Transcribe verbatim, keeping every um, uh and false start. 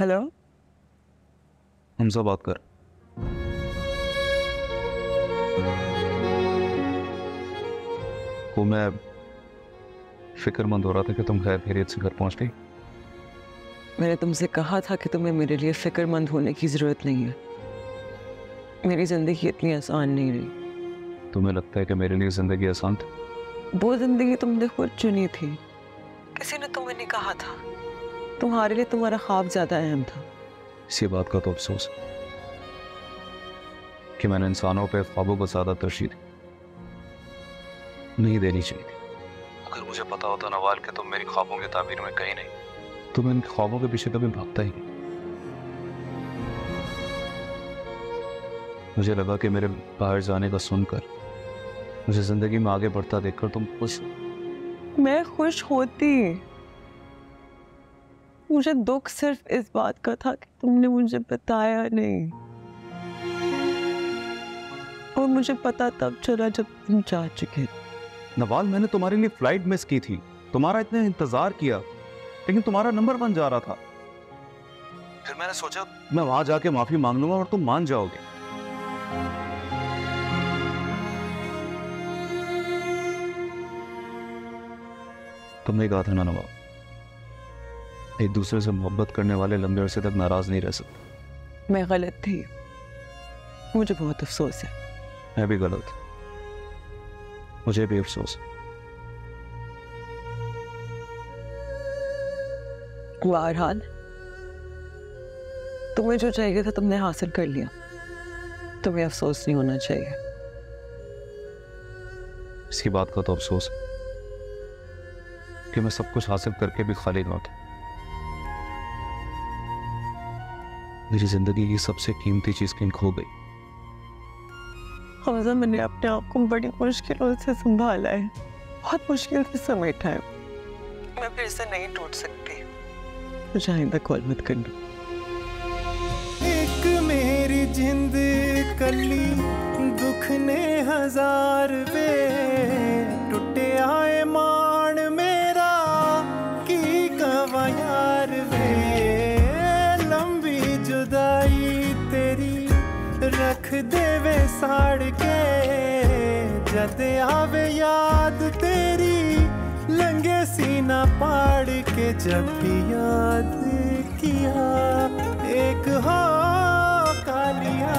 Hello, हमसे बात कर। वो मैं फिक्रमंद हो रहा था कि तुम खैर खैरियत से घर पहुंच गई। मैंने तुमसे कहा था कि तुम्हें मेरे लिए फिक्रमंद होने की जरूरत नहीं है। मेरी जिंदगी इतनी आसान नहीं रही। तुम्हें लगता है कि मेरे लिए जिंदगी आसान थी? वो जिंदगी तुमने खुद चुनी थी, किसी ने तुम्हें नहीं कहा था। तुम्हारे लिए तुम्हारा ख्वाब ज्यादा अहम था। इसी बात का तो अफसोस कि मैंने इंसानों पे ख्वाबों को ज्यादा तरजीह नहीं देनी चाहिए। अगर मुझे पता होता नवाल कि तुम मेरी ख्वाबों की ताबीर में कहीं नहीं, तो मैं इन ख्वाबों के पीछे कभी भागता ही नहीं। मुझे लगा कि मेरे बाहर जाने का सुनकर, मुझे जिंदगी में आगे बढ़ता देखकर तुम खुश। मैं खुश होती। मुझे दुख सिर्फ इस बात का था कि तुमने मुझे बताया नहीं, और मुझे पता तब चला जब तुम जा चुके। नवाल, मैंने तुम्हारे लिए फ्लाइट मिस की थी, तुम्हारा इतना इंतजार किया, लेकिन तुम्हारा नंबर बन जा रहा था। फिर मैंने सोचा मैं वहां जाके माफी मांग लूंगा और तुम मान जाओगे। तुमने कहा था ना नवाल, एक दूसरे से मोहब्बत करने वाले लंबे अरसे तक नाराज नहीं रह सकते। मैं गलत थी, मुझे बहुत अफसोस है। मैं भी गलत, मुझे भी अफसोस है। बहरहाल तुम्हें जो चाहिए था तुमने हासिल कर लिया, तुम्हें अफसोस नहीं होना चाहिए। इसकी बात का तो अफसोस है कि मैं सब कुछ हासिल करके भी खाली ना था। मेरी जिंदगी की सबसे कीमती चीज कहीं खो गई। हमजा, मैंने अपने आप को बड़ी मुश्किलों से संभाला है, बहुत मुश्किल से समेटा है। मैं फिर से नहीं टूट सकती। मुझे आइंदा कॉल मत करना। एक मेरी जिंद कली दुख ने हजार पे टूटे आए मान मेरा की कवायार वे तेरी रख देवे साड़ के जद आवे याद तेरी लंगे सीना पाड़ के जब भी याद किया एक हो कालिया।